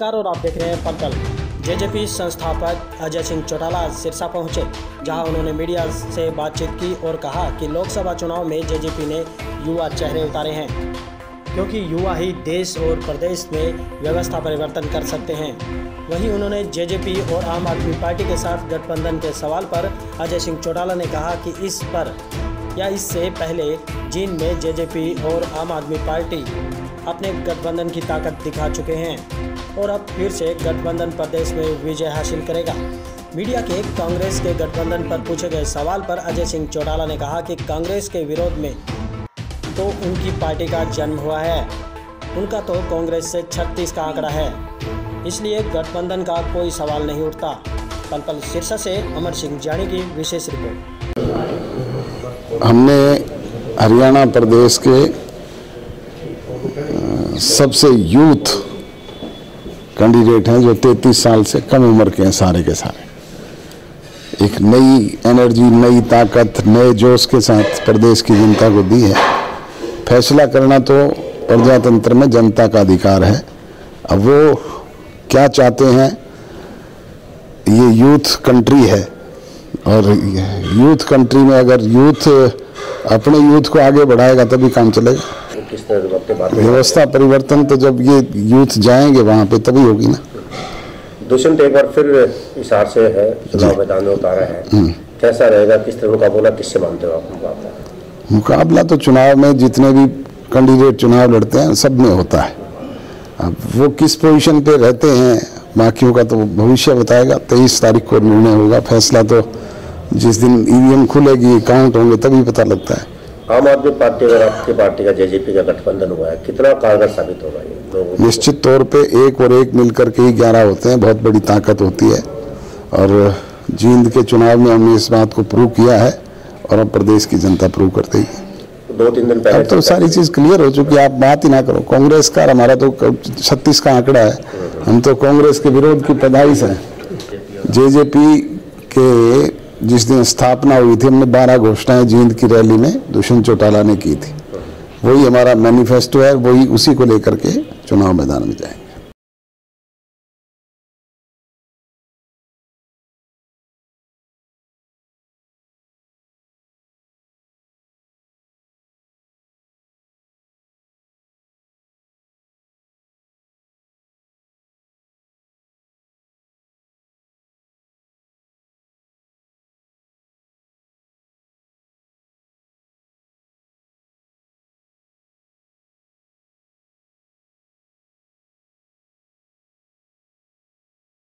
नमस्कार और आप देख रहे हैं पल पल। जेजेपी संस्थापक अजय सिंह चौटाला सिरसा पहुंचे, जहां उन्होंने मीडिया से बातचीत की और कहा कि लोकसभा चुनाव में जेजेपी ने युवा चेहरे उतारे हैं, क्योंकि युवा ही देश और प्रदेश में व्यवस्था परिवर्तन कर सकते हैं। वहीं उन्होंने जेजेपी और आम आदमी पार्टी के साथ गठबंधन के सवाल पर अजय सिंह चौटाला ने कहा कि इस पर या इससे पहले जींद में जेजेपी और आम आदमी पार्टी अपने गठबंधन की ताकत दिखा चुके हैं और अब फिर से गठबंधन प्रदेश में विजय हासिल करेगा। मीडिया के कांग्रेस के गठबंधन पर पूछे गए सवाल पर अजय सिंह चौटाला ने कहा कि कांग्रेस के विरोध में तो उनकी पार्टी का जन्म हुआ है, उनका तो कांग्रेस से 36 का आंकड़ा है, इसलिए गठबंधन का कोई सवाल नहीं उठता। पल पल सिरसा से अमर सिंह जानी की विशेष रिपोर्ट। हमने हरियाणा प्रदेश के सबसे यूथ कैंडिडेट हैं, जो 33 साल से कम उम्र के हैं, सारे के सारे एक नई एनर्जी, नई ताकत, नए जोश के साथ प्रदेश की जनता को दी है। फैसला करना तो प्रजातंत्र में जनता का अधिकार है। अब वो क्या चाहते हैं, ये यूथ कंट्री है और यूथ कंट्री में अगर यूथ अपने यूथ को आगे बढ़ाएगा तभी काम चलेगा। व्यवस्था परिवर्तन तो जब ये यूथ जाएंगे वहाँ पे तभी होगी ना। दुष्यंत एक बार फिर इशार से है, चुनाव मैदान में उतारा है, कैसा रहेगा, किस तरह मुकाबला, किससे मानते हो आप मुकाबला? मुकाबला तो चुनाव में जितने भी कैंडिडेट चुनाव लड़ते हैं सब में होता है। अब वो किस पोजीशन पे रहते हैं बाकियों का तो भविष्य बताएगा। 23 तारीख को निर्णय होगा, फैसला तो जिस दिन EVM खुलेगी, काउंट होंगे तभी पता लगता है। आम आदमी पार्टी और आपकी पार्टी का जेजेपी का गठबंधन हुआ है, कितना कारगर साबित होगा ये? निश्चित तौर पे एक और एक मिलकर के ही 11 होते हैं, बहुत बड़ी ताकत होती है। और जींद के चुनाव में हमने इस बात को प्रूव किया है और अब प्रदेश की जनता प्रूव कर देगी। 2-3 दिन पहले तो सारी चीज़ क्लियर हो चुकी है, आप बात ही ना करो। कांग्रेस का, हमारा तो 36 का आंकड़ा है, हम तो कांग्रेस के विरोध की पैदाइश है। जेजेपी के जिस दिन स्थापना हुई थी, हमने 12 घोषणाएं जींद की रैली में दुष्यंत चौटाला ने की थी, वही हमारा मैनिफेस्टो है, वही उसी को लेकर के चुनाव मैदान में जाएंगे।